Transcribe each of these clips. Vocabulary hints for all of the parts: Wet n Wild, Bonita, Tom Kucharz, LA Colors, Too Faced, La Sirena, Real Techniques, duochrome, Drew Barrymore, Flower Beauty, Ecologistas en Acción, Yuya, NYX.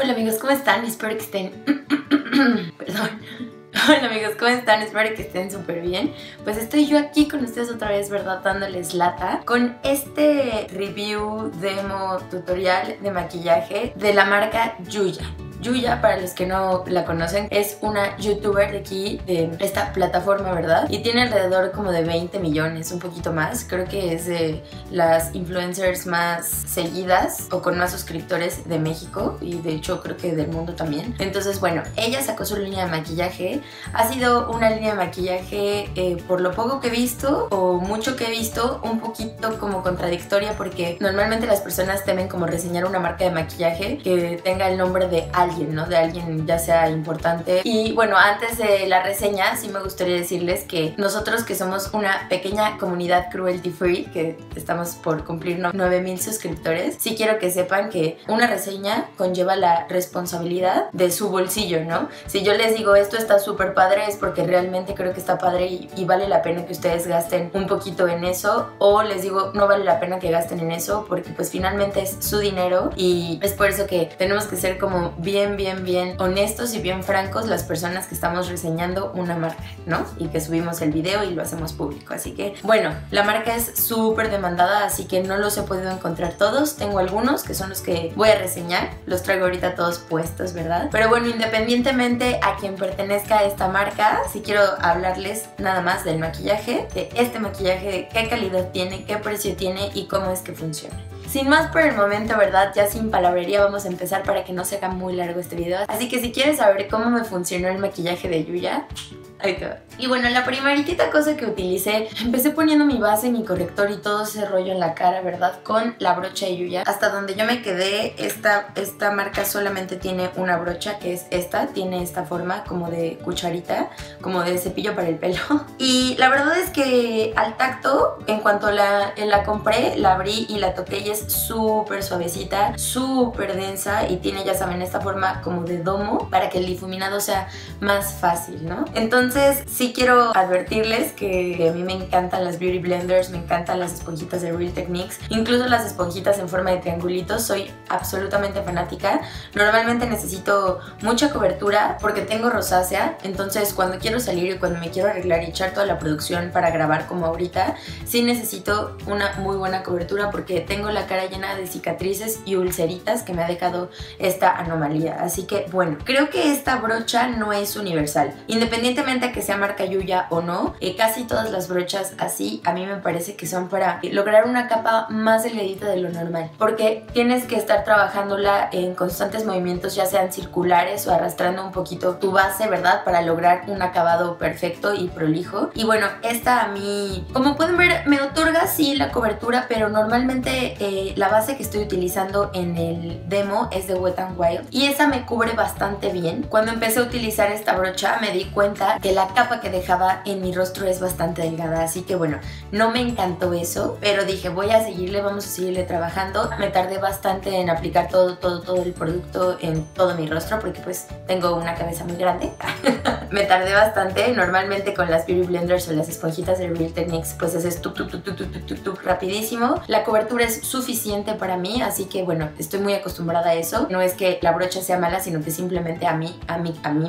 Hola amigos, ¿cómo están? Espero que estén... Perdón. Hola amigos, ¿cómo están? Espero que estén súper bien. Pues estoy yo aquí con ustedes otra vez, ¿verdad? Dándoles lata con este review, demo, tutorial de maquillaje de la marca Yuya. Yuya, para los que no la conocen, es una youtuber de aquí, de esta plataforma, ¿verdad? Y tiene alrededor como de 20 millones, un poquito más. Creo que es de las influencers más seguidas o con más suscriptores de México y de hecho creo que del mundo también. Entonces, bueno, ella sacó su línea de maquillaje. Ha sido una línea de maquillaje, por lo poco que he visto o mucho que he visto, un poquito como contradictoria porque normalmente las personas temen como reseñar una marca de maquillaje que tenga el nombre de alguien, ¿no? De alguien ya sea importante. Y bueno, antes de la reseña sí me gustaría decirles que nosotros, que somos una pequeña comunidad cruelty free, que estamos por cumplir 9,000 suscriptores, sí quiero que sepan que una reseña conlleva la responsabilidad de su bolsillo, ¿no? Si yo les digo esto está súper padre es porque realmente creo que está padre y vale la pena que ustedes gasten un poquito en eso, o les digo no vale la pena que gasten en eso porque pues finalmente es su dinero y es por eso que tenemos que ser como bien honestos y bien francos las personas que estamos reseñando una marca, ¿no? Y que subimos el video y lo hacemos público. Así que, bueno, la marca es súper demandada, así que no los he podido encontrar todos. Tengo algunos que son los que voy a reseñar. Los traigo ahorita todos puestos, ¿verdad? Pero bueno, independientemente a quien pertenezca a esta marca, sí quiero hablarles nada más del maquillaje, de este maquillaje, qué calidad tiene, qué precio tiene y cómo es que funciona. Sin más por el momento, ¿verdad? Ya sin palabrería vamos a empezar para que no se haga muy largo este video. Así que si quieres saber cómo me funcionó el maquillaje de Yuya, ahí te va. Y bueno, la primerita cosa que utilicé, empecé poniendo mi base, mi corrector y todo ese rollo en la cara, ¿verdad? Con la brocha de Yuya. Hasta donde yo me quedé, esta marca solamente tiene una brocha, que es esta. Tiene esta forma como de cucharita, como de cepillo para el pelo. Y la verdad es que al tacto, en cuanto la compré, la abrí y la toqué y es súper suavecita, súper densa y tiene, ya saben, esta forma como de domo para que el difuminado sea más fácil, ¿no? Entonces sí quiero advertirles que a mí me encantan las Beauty Blenders, me encantan las esponjitas de Real Techniques, incluso las esponjitas en forma de triangulitos, soy absolutamente fanática. Normalmente necesito mucha cobertura porque tengo rosácea, entonces cuando quiero salir y cuando me quiero arreglar y echar toda la producción para grabar como ahorita, sí necesito una muy buena cobertura porque tengo la cara llena de cicatrices y ulceritas que me ha dejado esta anomalía. Así que bueno, creo que esta brocha no es universal, independientemente a que sea marca Yuya o no, casi todas las brochas así a mí me parece que son para lograr una capa más delgadita de lo normal, porque tienes que estar trabajándola en constantes movimientos, ya sean circulares o arrastrando un poquito tu base, ¿verdad? Para lograr un acabado perfecto y prolijo. Y bueno, esta a mí, como pueden ver, me otorga sí la cobertura, pero normalmente la base que estoy utilizando en el demo es de Wet n Wild y esa me cubre bastante bien. Cuando empecé a utilizar esta brocha me di cuenta que la capa que dejaba en mi rostro es bastante delgada, así que bueno, no me encantó eso, pero dije voy a seguirle, vamos a seguirle trabajando. Me tardé bastante en aplicar todo el producto en todo mi rostro porque pues tengo una cabeza muy grande. Me tardé bastante, normalmente con las Beauty Blenders o las esponjitas de Real Techniques pues haces tup rapidísimo. La cobertura es suficiente para mí, así que bueno, estoy muy acostumbrada a eso. No es que la brocha sea mala, sino que simplemente a mí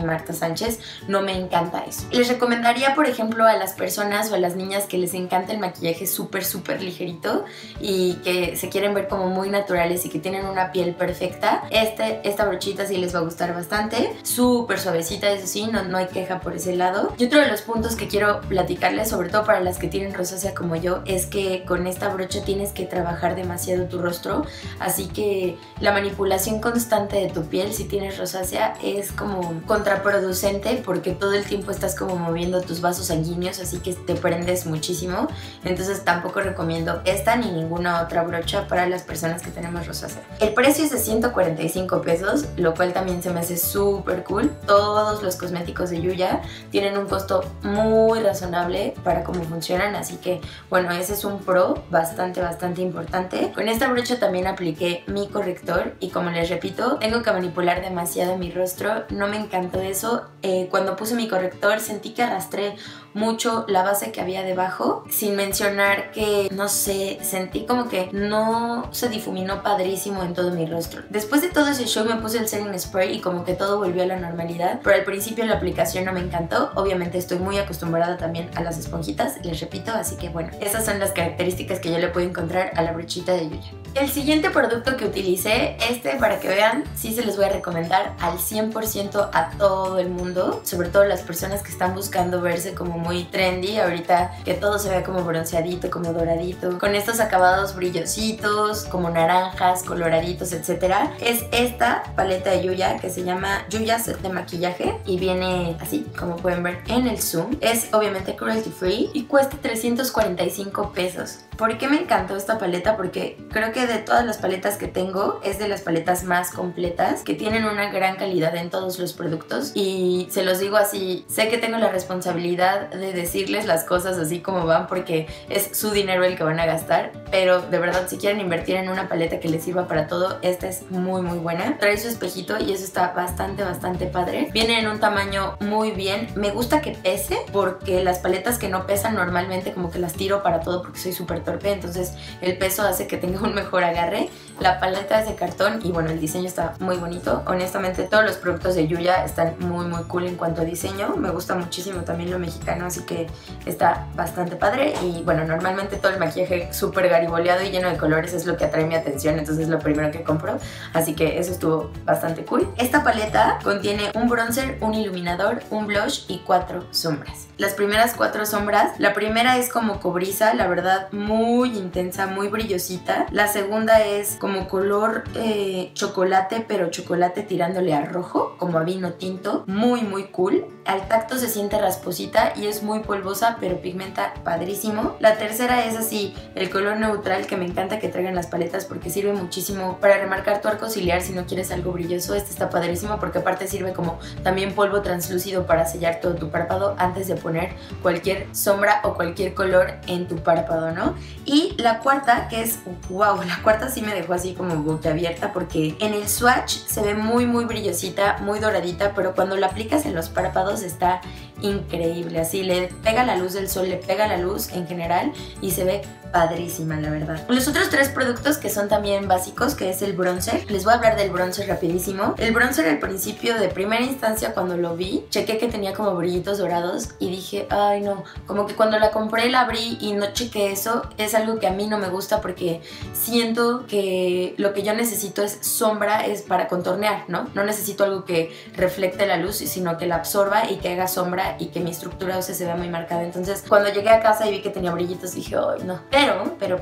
Marta Sánchez no me encanta eso. Les recomendaría, por ejemplo, a las personas o a las niñas que les encanta el maquillaje súper ligerito y que se quieren ver como muy naturales y que tienen una piel perfecta, esta brochita sí les va a gustar bastante, súper suavecita, eso sí, no hay queja por ese lado. Y otro de los puntos que quiero platicarles, sobre todo para las que tienen rosácea como yo, es que con esta brocha tienes que trabajar demasiado tu rostro, así que la manipulación constante de tu piel si tienes rosácea es como contraproducente porque todo el tiempo estás como moviendo tus vasos sanguíneos, así que te prendes muchísimo. Entonces tampoco recomiendo esta ni ninguna otra brocha para las personas que tenemos rosácea. El precio es de 145 pesos, lo cual también se me hace súper cool. Todos los cosméticos de Yuya tienen un costo muy razonable para cómo funcionan, así que bueno, ese es un pro bastante importante. Con esta brocha también apliqué mi corrector y como les repito, tengo que manipular demasiado mi rostro, no me encantó eso. Cuando puse mi corrector sentí que arrastré mucho la base que había debajo, sin mencionar que, no sé, sentí como que no se difuminó padrísimo en todo mi rostro. Después de todo ese show me puse el setting spray y como que todo volvió a la normalidad, pero al principio la aplicación no me encantó. Obviamente estoy muy acostumbrada también a las esponjitas, les repito, así que bueno, esas son las características que yo le puedo encontrar a la brochita de Yuya. El siguiente producto que utilicé, para que vean, sí se los voy a recomendar al 100% a todo el mundo, sobre todo las personas que están buscando verse como muy trendy, ahorita que todo se vea como bronceadito, como doradito, con estos acabados brillositos, como naranjas, coloraditos, etcétera. Es esta paleta de Yuya que se llama Yuya Set de Maquillaje y viene así, como pueden ver en el zoom. Es obviamente cruelty free y cuesta 345 pesos. ¿Por qué me encantó esta paleta? Porque creo que de todas las paletas que tengo es de las paletas más completas, que tienen una gran calidad en todos los productos, y se los digo así, sé que tengo la responsabilidad de decirles las cosas así como van porque es su dinero el que van a gastar, pero de verdad si quieren invertir en una paleta que les sirva para todo, esta es muy muy buena. Trae su espejito y eso está bastante padre. Viene en un tamaño muy bien, me gusta que pese porque las paletas que no pesan normalmente como que las tiro para todo porque soy súper torpe, entonces el peso hace que tenga un mejor agarre. La paleta es de cartón y bueno, el diseño está muy bonito. Honestamente todos los productos de Yuya están muy cool en cuanto a diseño, me gusta muchísimo también lo mexicano, así que está bastante padre. Y bueno, normalmente todo el maquillaje súper gariboleado y lleno de colores es lo que atrae mi atención, entonces es lo primero que compro, así que eso estuvo bastante cool. Esta paleta contiene un bronzer, un iluminador, un blush y 4 sombras. Las primeras 4 sombras, la primera es como cobriza, la verdad muy intensa, muy brillosita. La segunda es como color chocolate, pero chocolate tirándole a rojo, como a vino tinto, muy cool. Al tacto se siente rasposita y es muy polvosa, pero pigmenta padrísimo. La tercera es así, el color neutral, que me encanta que traigan las paletas porque sirve muchísimo para remarcar tu arco ciliar si no quieres algo brilloso. Este está padrísimo porque aparte sirve como también polvo translúcido para sellar todo tu párpado antes de poner cualquier sombra o cualquier color en tu párpado, ¿no? Y la cuarta, que es wow, la cuarta sí me dejó así como boquiabierta porque en el swatch se ve muy brillosita, muy doradita, pero cuando la aplicas en los párpados está increíble, así le pega la luz del sol, le pega la luz en general y se ve padrísima, la verdad. Los otros 3 productos que son también básicos, que es el bronzer, les voy a hablar del bronzer rapidísimo. El bronzer al principio, de primera instancia cuando lo vi, chequé que tenía como brillitos dorados y dije, ay no, como que cuando la compré la abrí y no chequé eso, es algo que a mí no me gusta porque siento que lo que yo necesito es sombra, es para contornear, ¿no? No necesito algo que reflecte la luz, sino que la absorba y que haga sombra y que mi estructura ósea se vea muy marcada. Entonces cuando llegué a casa y vi que tenía brillitos dije, ay no. Pero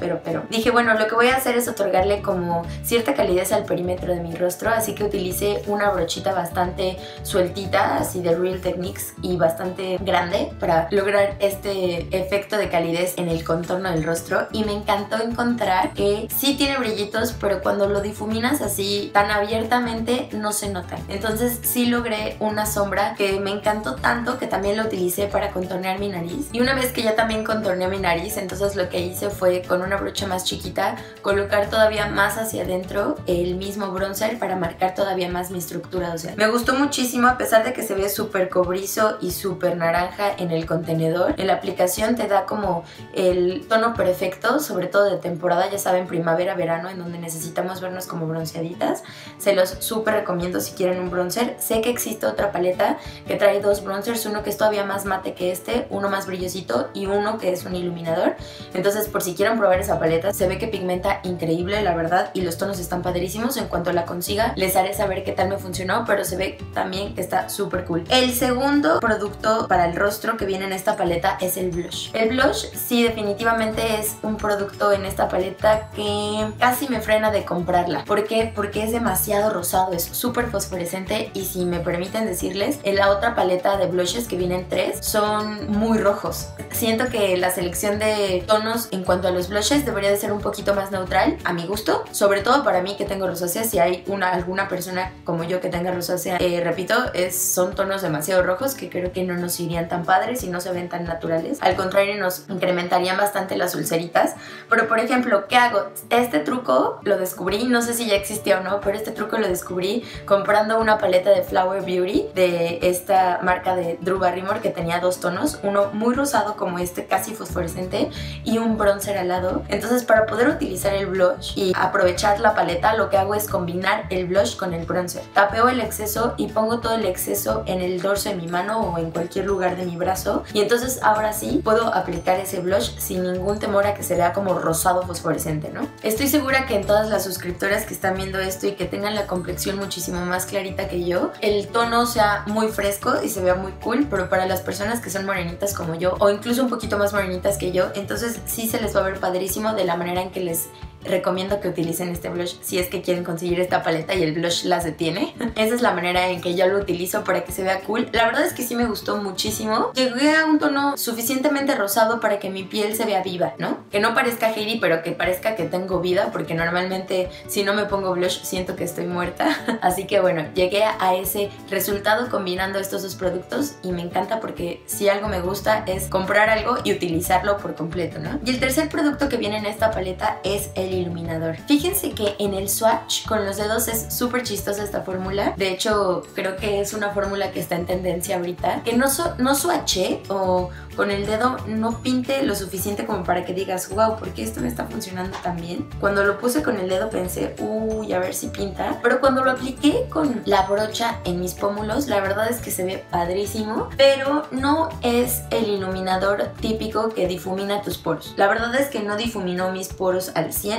dije, bueno, lo que voy a hacer es otorgarle como cierta calidez al perímetro de mi rostro, así que utilicé una brochita bastante sueltita, así de Real Techniques, y bastante grande para lograr este efecto de calidez en el contorno del rostro. Y me encantó encontrar que sí tiene brillitos, pero cuando lo difuminas así tan abiertamente no se nota. Entonces sí logré una sombra que me encantó tanto que también la utilicé para contornear mi nariz. Y una vez que ya también contorneé mi nariz, entonces lo que hice fue con una brocha más chiquita colocar todavía más hacia adentro el mismo bronzer para marcar todavía más mi estructura ósea. Me gustó muchísimo, a pesar de que se ve súper cobrizo y súper naranja en el contenedor, en la aplicación te da como el tono perfecto, sobre todo de temporada, ya saben, primavera, verano, en donde necesitamos vernos como bronceaditas. Se los súper recomiendo si quieren un bronzer. Sé que existe otra paleta que trae 2 bronzers, uno que es todavía más mate que este, uno más brillosito y uno que es un iluminador. Entonces por si quieren probar esa paleta, se ve que pigmenta increíble, la verdad, y los tonos están padrísimos. En cuanto la consiga les haré saber qué tal me funcionó, pero se ve también que está súper cool. El segundo producto para el rostro que viene en esta paleta es el blush. El blush sí definitivamente es un producto en esta paleta que casi me frena de comprarla. ¿Por qué? Porque es demasiado rosado, es súper fosforescente, y si me permiten decirles, en la otra paleta de blushes que vienen 3 son muy rojos. Siento que la selección de tonos en cuanto a los blushes, debería de ser un poquito más neutral, a mi gusto, sobre todo para mí que tengo rosácea. Si hay alguna persona como yo que tenga rosácea, repito, son tonos demasiado rojos que creo que no nos irían tan padres y no se ven tan naturales. Al contrario, nos incrementarían bastante las ulceritas. Pero por ejemplo, ¿qué hago? Este truco lo descubrí, no sé si ya existía o no, pero este truco lo descubrí comprando una paleta de Flower Beauty de esta marca de Drew Barrymore que tenía dos tonos, uno muy rosado como este casi fosforescente y un bronzer al lado. Entonces, para poder utilizar el blush y aprovechar la paleta, lo que hago es combinar el blush con el bronzer. Tapeo el exceso y pongo todo el exceso en el dorso de mi mano o en cualquier lugar de mi brazo, y entonces ahora sí puedo aplicar ese blush sin ningún temor a que se vea como rosado fosforescente, ¿no? Estoy segura que en todas las suscriptoras que están viendo esto y que tengan la complexión muchísimo más clarita que yo, el tono sea muy fresco y se vea muy cool, pero para las personas que son morenitas como yo o incluso un poquito más morenitas que yo, entonces sí se les va a ver padrísimo de la manera en que les recomiendo que utilicen este blush si es que quieren conseguir esta paleta y el blush las detiene. Esa es la manera en que yo lo utilizo para que se vea cool. La verdad es que sí me gustó muchísimo. Llegué a un tono suficientemente rosado para que mi piel se vea viva, ¿no? Que no parezca shady, pero que parezca que tengo vida, porque normalmente si no me pongo blush siento que estoy muerta. Así que bueno, llegué a ese resultado combinando estos dos productos y me encanta porque si algo me gusta es comprar algo y utilizarlo por completo, ¿no? Y el tercer producto que viene en esta paleta es el iluminador. Fíjense que en el swatch con los dedos es súper chistosa esta fórmula. De hecho, creo que es una fórmula que está en tendencia ahorita. Que no swatché o con el dedo no pinte lo suficiente como para que digas, wow, ¿por qué esto me está funcionando tan bien? Cuando lo puse con el dedo pensé, uy, a ver si pinta. Pero cuando lo apliqué con la brocha en mis pómulos, la verdad es que se ve padrísimo, pero no es el iluminador típico que difumina tus poros. La verdad es que no difuminó mis poros al 100%.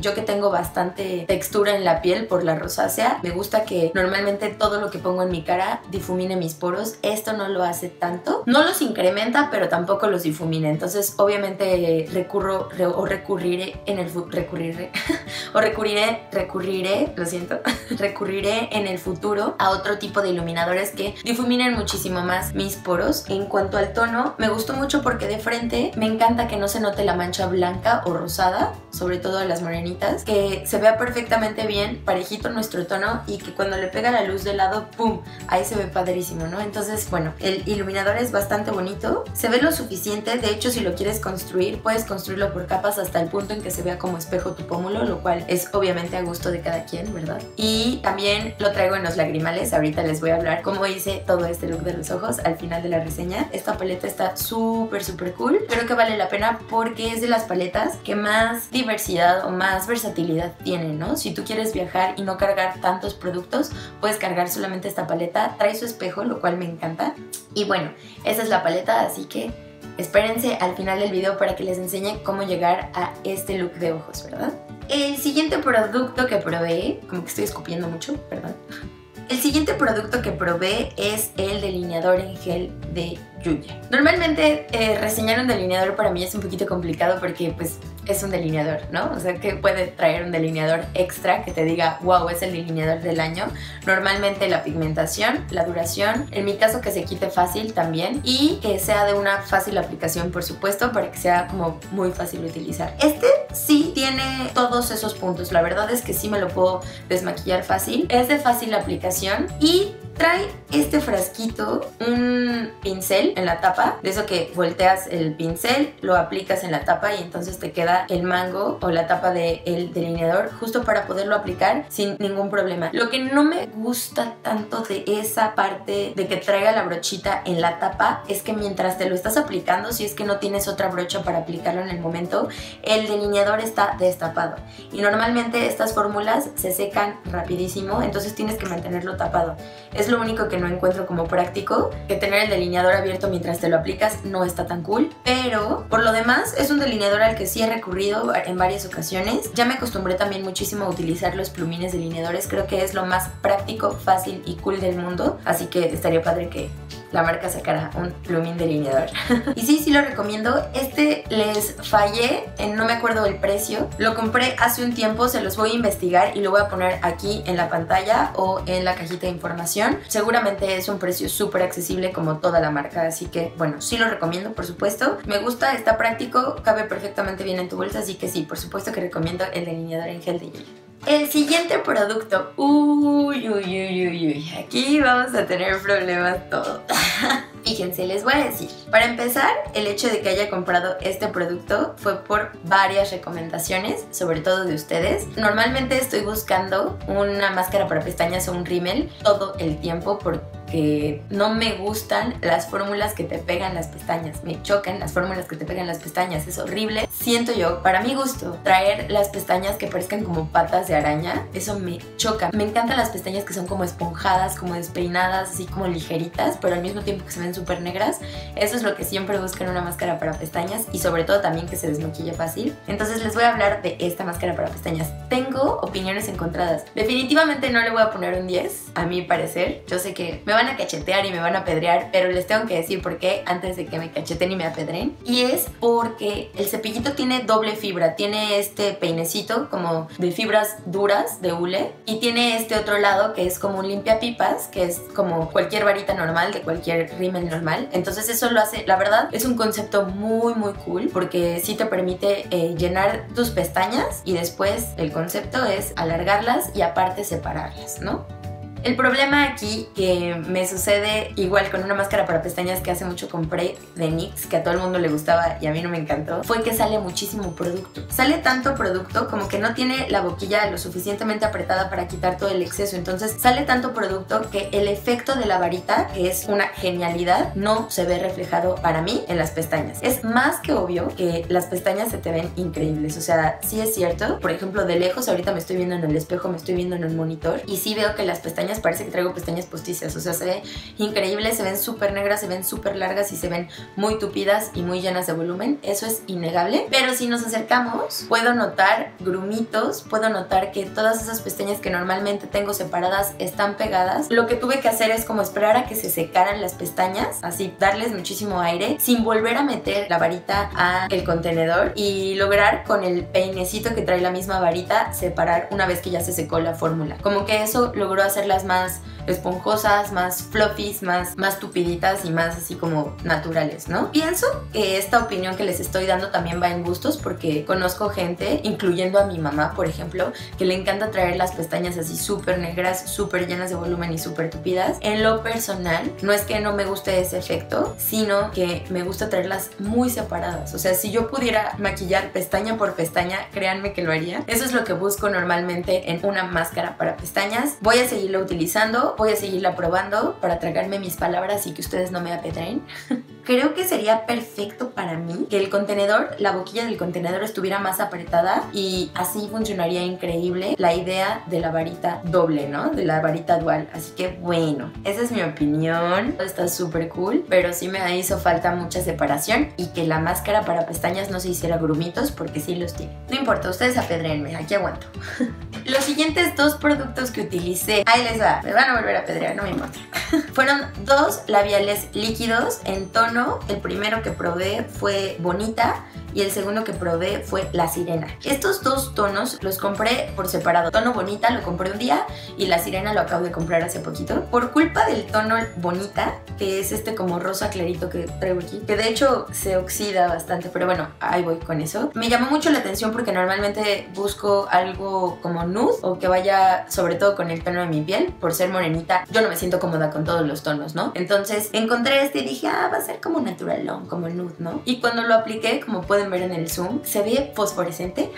Yo que tengo bastante textura en la piel por la rosácea, me gusta que normalmente todo lo que pongo en mi cara difumine mis poros. Esto no lo hace tanto, no los incrementa pero tampoco los difumina, entonces obviamente recurriré en el futuro a otro tipo de iluminadores que difuminen muchísimo más mis poros. En cuanto al tono, me gustó mucho porque de frente me encanta que no se note la mancha blanca o rosada, sobre todo de las morenitas, que se vea perfectamente bien parejito nuestro tono y que cuando le pega la luz de lado, ¡pum!, ahí se ve padrísimo, ¿no? Entonces, bueno, el iluminador es bastante bonito, se ve lo suficiente. De hecho, si lo quieres construir, puedes construirlo por capas hasta el punto en que se vea como espejo tu pómulo, lo cual es obviamente a gusto de cada quien, ¿verdad? Y también lo traigo en los lagrimales. Ahorita les voy a hablar cómo hice todo este look de los ojos al final de la reseña. Esta paleta está súper cool, creo que vale la pena porque es de las paletas que más diversidad o más versatilidad tiene, ¿no? Si tú quieres viajar y no cargar tantos productos, puedes cargar solamente esta paleta. Trae su espejo, lo cual me encanta. Y bueno, esa es la paleta, así que espérense al final del video para que les enseñe cómo llegar a este look de ojos, ¿verdad? El siguiente producto que probé, como que estoy escupiendo mucho, perdón. El siguiente producto que probé es el delineador en gel de Yuya. Normalmente reseñar un delineador para mí es un poquito complicado porque pues es un delineador, ¿no? O sea, que puede traer un delineador extra que te diga, wow, es el delineador del año. Normalmente la pigmentación, la duración, en mi caso que se quite fácil también y que sea de una fácil aplicación, por supuesto, para que sea como muy fácil de utilizar. Este sí tiene todos esos puntos, la verdad es que sí me lo puedo desmaquillar fácil. Es de fácil aplicación y trae este frasquito, un pincel en la tapa, de eso que volteas el pincel, lo aplicas en la tapa y entonces te queda el mango o la tapa del delineador justo para poderlo aplicar sin ningún problema. Lo que no me gusta tanto de esa parte de que traiga la brochita en la tapa es que mientras te lo estás aplicando, si es que no tienes otra brocha para aplicarlo en el momento, el delineador está destapado. Y normalmente estas fórmulas se secan rapidísimo, entonces tienes que mantenerlo tapado. Es lo único que no encuentro como práctico, que tener el delineador abierto mientras te lo aplicas no está tan cool, pero por lo demás es un delineador al que sí he recurrido en varias ocasiones. Ya me acostumbré también muchísimo a utilizar los plumines delineadores, creo que es lo más práctico, fácil y cool del mundo, así que estaría padre que la marca sacara un plumín delineador. Y sí, sí lo recomiendo. Este les fallé, no me acuerdo el precio. Lo compré hace un tiempo, se los voy a investigar y lo voy a poner aquí en la pantalla o en la cajita de información. Seguramente es un precio súper accesible como toda la marca, así que bueno, sí lo recomiendo, por supuesto. Me gusta, está práctico, cabe perfectamente bien en tu bolsa, así que sí, por supuesto que recomiendo el delineador en gel de Yuya. El siguiente producto, aquí vamos a tener problemas todos. Fíjense, les voy a decir. Para empezar, el hecho de que haya comprado este producto fue por varias recomendaciones, sobre todo de ustedes. Normalmente estoy buscando una máscara para pestañas o un rímel todo el tiempo porque no me gustan las fórmulas que te pegan las pestañas. Me chocan las fórmulas que te pegan las pestañas, es horrible. Siento yo, para mi gusto, traer las pestañas que parezcan como patas de araña, eso me choca. Me encantan las pestañas que son como esponjadas, como despeinadas, así como ligeritas, pero al mismo tiempo que se ven súper negras. Eso es lo que siempre busco en una máscara para pestañas y sobre todo también que se desmaquille fácil. Entonces les voy a hablar de esta máscara para pestañas. Tengo opiniones encontradas. Definitivamente no le voy a poner un 10, a mi parecer. Yo sé que me van a cachetear y me van a apedrear, pero les tengo que decir por qué antes de que me cacheten y me apedreen. Y es porque el cepillito tiene doble fibra. Tiene este peinecito como de fibras duras de hule y tiene este otro lado que es como un limpiapipas, que es como cualquier varita normal de cualquier rímel normal. Entonces eso lo hace, la verdad, es un concepto muy muy cool porque sí te permite llenar tus pestañas y después el concepto es alargarlas y aparte separarlas, ¿no? El problema aquí que me sucede igual con una máscara para pestañas que hace mucho compré de NYX, que a todo el mundo le gustaba y a mí no me encantó, fue que sale muchísimo producto. Sale tanto producto como que no tiene la boquilla lo suficientemente apretada para quitar todo el exceso. Entonces sale tanto producto que el efecto de la varita, que es una genialidad, no se ve reflejado para mí en las pestañas. Es más que obvio que las pestañas se te ven increíbles. O sea, sí es cierto. Por ejemplo, de lejos ahorita me estoy viendo en el espejo, me estoy viendo en el monitor y sí veo que las pestañas parece que traigo pestañas postizas, o sea, se ve increíble, se ven súper negras, se ven súper largas y se ven muy tupidas y muy llenas de volumen, eso es innegable. Pero si nos acercamos, puedo notar grumitos, puedo notar que todas esas pestañas que normalmente tengo separadas están pegadas. Lo que tuve que hacer es como esperar a que se secaran las pestañas, así darles muchísimo aire, sin volver a meter la varita al contenedor y lograr con el peinecito que trae la misma varita separar una vez que ya se secó la fórmula. Como que eso logró hacerlas más esponjosas, más fluffies, más tupiditas y más así como naturales, ¿no? Pienso que esta opinión que les estoy dando también va en gustos porque conozco gente, incluyendo a mi mamá, por ejemplo, que le encanta traer las pestañas así súper negras, súper llenas de volumen y súper tupidas. En lo personal, no es que no me guste ese efecto, sino que me gusta traerlas muy separadas. O sea, si yo pudiera maquillar pestaña por pestaña, créanme que lo haría. Eso es lo que busco normalmente en una máscara para pestañas. Voy a seguirlo utilizando, voy a seguirla probando para tragarme mis palabras y que ustedes no me apedreen. Creo que sería perfecto para mí que el contenedor, la boquilla del contenedor estuviera más apretada y así funcionaría increíble la idea de la varita doble, ¿no? De la varita dual. Así que bueno, esa es mi opinión. Está súper cool, pero sí me hizo falta mucha separación y que la máscara para pestañas no se hiciera grumitos porque sí los tiene. No importa, ustedes apedrenme, aquí aguanto. Los siguientes dos productos que utilicé, ahí les va, me van a volver a apedrear, no me importa. Fueron dos labiales líquidos en tono. El primero que probé fue Bonita y el segundo que probé fue La Sirena. Estos dos tonos los compré por separado. Tono Bonita lo compré un día y La Sirena lo acabo de comprar hace poquito. Por culpa del tono Bonita, que es este como rosa clarito que traigo aquí, que de hecho se oxida bastante, pero bueno, ahí voy con eso. Me llamó mucho la atención porque normalmente busco algo como nude o que vaya sobre todo con el tono de mi piel. Por ser morenita, yo no me siento cómoda con todos los tonos, ¿no? Entonces encontré este y dije, ah, va a ser como naturalón, como nude, ¿no? Y cuando lo apliqué, como pueden ver en el zoom, se ve fosforescente.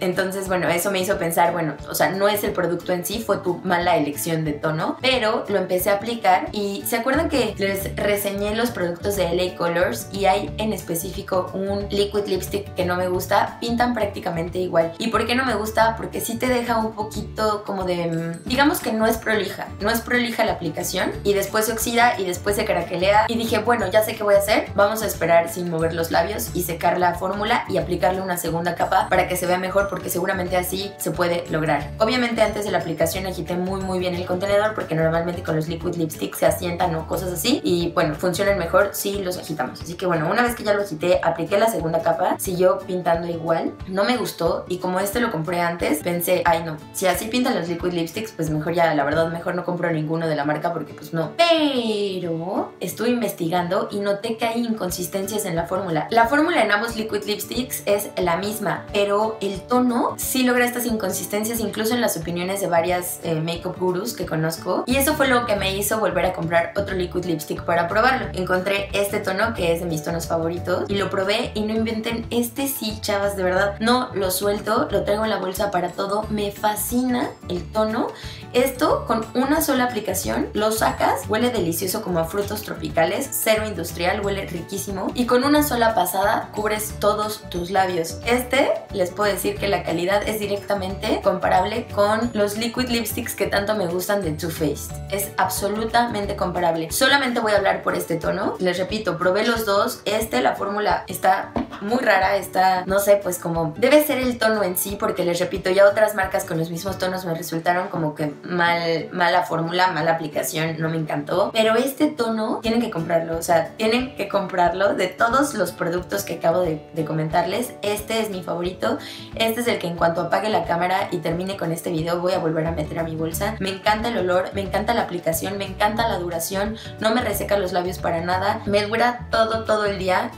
Entonces, bueno, eso me hizo pensar, bueno, o sea, no es el producto en sí, fue tu mala elección de tono, pero lo empecé a aplicar y ¿se acuerdan que les reseñé los productos de LA Colors? Y hay en específico un liquid lipstick que no me gusta, pintan prácticamente igual. ¿Y por qué no me gusta? Porque sí te deja un poquito como de, digamos que no es prolija, no es prolija la aplicación y después se oxida y después se craquelea y dije, bueno, ya sé qué voy a hacer, vamos a esperar sin mover los labios y secarla fórmula y aplicarle una segunda capa para que se vea mejor, porque seguramente así se puede lograr. Obviamente antes de la aplicación agité muy bien el contenedor, porque normalmente con los liquid lipsticks se asientan o cosas así y bueno, funcionan mejor si los agitamos. Así que bueno, una vez que ya lo agité, apliqué la segunda capa, siguió pintando igual, no me gustó y como este lo compré antes, pensé, ay no, si así pintan los liquid lipsticks, pues mejor ya, la verdad, mejor no compro ninguno de la marca porque pues no. Pero estuve investigando y noté que hay inconsistencias en la fórmula. La fórmula en ambos liquid lipsticks es la misma, pero el tono sí logra estas inconsistencias, incluso en las opiniones de varias makeup gurus que conozco, y eso fue lo que me hizo volver a comprar otro liquid lipstick para probarlo. Encontré este tono que es de mis tonos favoritos y lo probé y no inventen, este sí, chavas, de verdad, no lo suelto, lo traigo en la bolsa para todo, me fascina el tono. Esto con una sola aplicación lo sacas, huele delicioso como a frutos tropicales, cero industrial, huele riquísimo y con una sola pasada cubres todos tus labios. Este, les puedo decir que la calidad es directamente comparable con los liquid lipsticks que tanto me gustan de Too Faced, es absolutamente comparable. Solamente voy a hablar por este tono, les repito, probé los dos, la fórmula está muy rara, está, no sé, pues como debe ser el tono en sí, porque les repito, ya otras marcas con los mismos tonos me resultaron como que mala fórmula, mala aplicación, no me encantó, pero este tono tienen que comprarlo, o sea, tienen que comprarlo. De todos los productos que acabo de comentarles, este es mi favorito, este es el que en cuanto apague la cámara y termine con este video voy a volver a meter a mi bolsa. Me encanta el olor, me encanta la aplicación, me encanta la duración, no me reseca los labios para nada, me dura todo el día,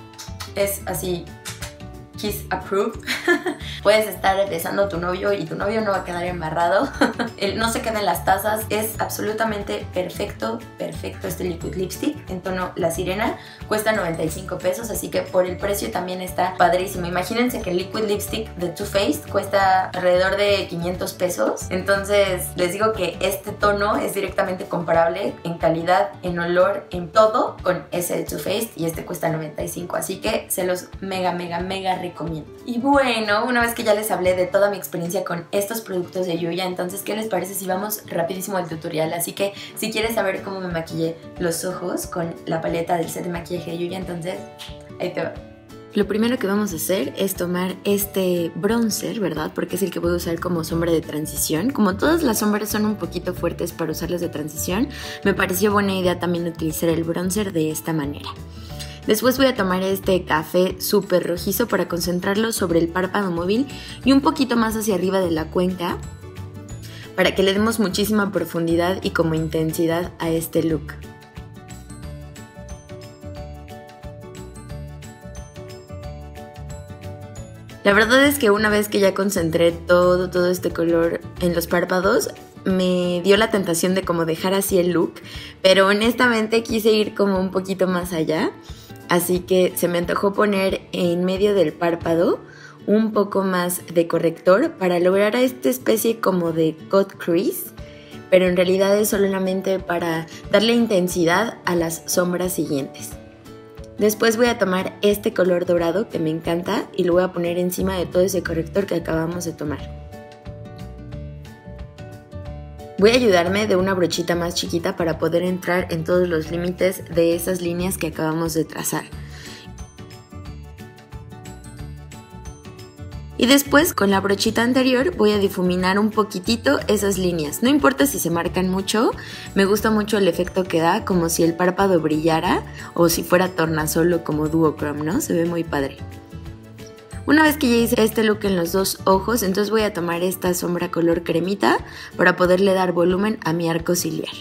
es así, kiss approved. Puedes estar besando a tu novio y tu novio no va a quedar embarrado. Él no se queda en las tazas, es absolutamente perfecto este liquid lipstick en tono La Sirena, cuesta 95 pesos, así que por el precio también está padrísimo. Imagínense que el liquid lipstick de Too Faced cuesta alrededor de 500 pesos, entonces les digo que este tono es directamente comparable en calidad, en olor, en todo con ese de Too Faced y este cuesta 95, así que se los mega recomiendo. Y bueno, una vez que ya les hablé de toda mi experiencia con estos productos de Yuya, entonces ¿qué les parece si vamos rapidísimo al tutorial? Así que si quieres saber cómo me maquillé los ojos con la paleta del set de maquillaje de Yuya, entonces ahí te va. Lo primero que vamos a hacer es tomar este bronzer, ¿verdad? Porque es el que voy a usar como sombra de transición. Como todas las sombras son un poquito fuertes para usarlas de transición, me pareció buena idea también utilizar el bronzer de esta manera. Después voy a tomar este café súper rojizo para concentrarlo sobre el párpado móvil y un poquito más hacia arriba de la cuenca para que le demos muchísima profundidad y como intensidad a este look. La verdad es que una vez que ya concentré todo este color en los párpados, me dio la tentación de como dejar así el look, pero honestamente quise ir como un poquito más allá. Así que se me antojó poner en medio del párpado un poco más de corrector para lograr esta especie como de cut crease, pero en realidad es solamente para darle intensidad a las sombras siguientes. Después voy a tomar este color dorado que me encanta y lo voy a poner encima de todo ese corrector que acabamos de tomar. Voy a ayudarme de una brochita más chiquita para poder entrar en todos los límites de esas líneas que acabamos de trazar. Y después con la brochita anterior voy a difuminar un poquitito esas líneas. No importa si se marcan mucho, me gusta mucho el efecto que da, como si el párpado brillara o si fuera tornasol o como duochrome, ¿no? Se ve muy padre. Una vez que ya hice este look en los dos ojos, entonces voy a tomar esta sombra color cremita para poderle dar volumen a mi arco ciliar.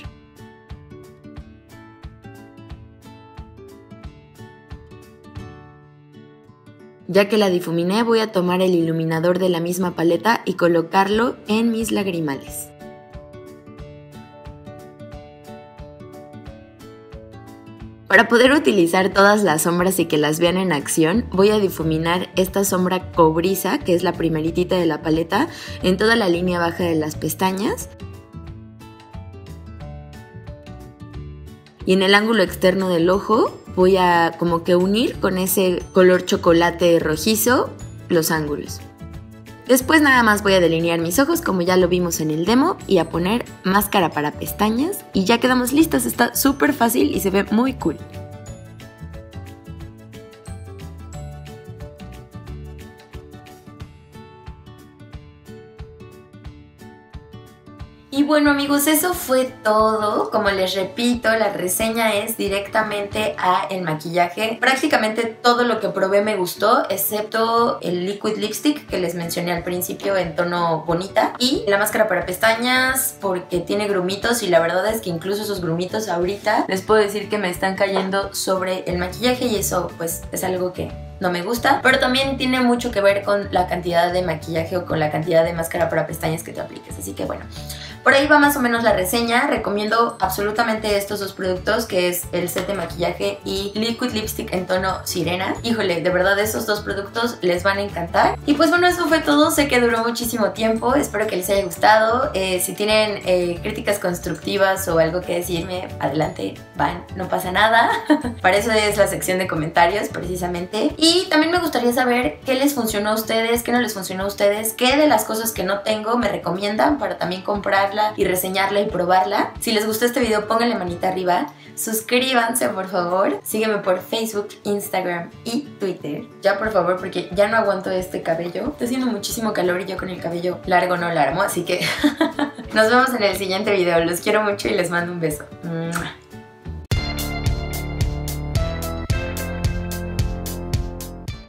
Ya que la difuminé, voy a tomar el iluminador de la misma paleta y colocarlo en mis lagrimales. Para poder utilizar todas las sombras y que las vean en acción, voy a difuminar esta sombra cobriza, que es la primeritita de la paleta, en toda la línea baja de las pestañas y en el ángulo externo del ojo voy a como que unir con ese color chocolate rojizo los ángulos. Después nada más voy a delinear mis ojos como ya lo vimos en el demo y a poner máscara para pestañas y ya quedamos listas, está súper fácil y se ve muy cool. bueno amigos, eso fue todo. Como les repito, la reseña es directamente a el maquillaje. Prácticamente todo lo que probé me gustó, excepto el liquid lipstick que les mencioné al principio en tono Bonita y la máscara para pestañas porque tiene grumitos y la verdad es que incluso esos grumitos ahorita les puedo decir que me están cayendo sobre el maquillaje y eso pues es algo que no me gusta, pero también tiene mucho que ver con la cantidad de maquillaje o con la cantidad de máscara para pestañas que te apliques, así que bueno, por ahí va más o menos la reseña. Recomiendo absolutamente estos dos productos, que es el set de maquillaje y liquid lipstick en tono Sirena. Híjole, de verdad esos dos productos les van a encantar. Y pues bueno, eso fue todo. Sé que duró muchísimo tiempo, espero que les haya gustado. Si tienen críticas constructivas o algo que decirme, adelante, van, no pasa nada. Para eso es la sección de comentarios precisamente. Y también me gustaría saber qué les funcionó a ustedes, qué no les funcionó a ustedes, qué de las cosas que no tengo me recomiendan para también comprarla y reseñarla y probarla. Si les gustó este video, pónganle manita arriba, suscríbanse por favor, sígueme por Facebook, Instagram y Twitter. Ya por favor, porque ya no aguanto este cabello. Está haciendo muchísimo calor y yo con el cabello largo no la armo, así que nos vemos en el siguiente video. Los quiero mucho y les mando un beso.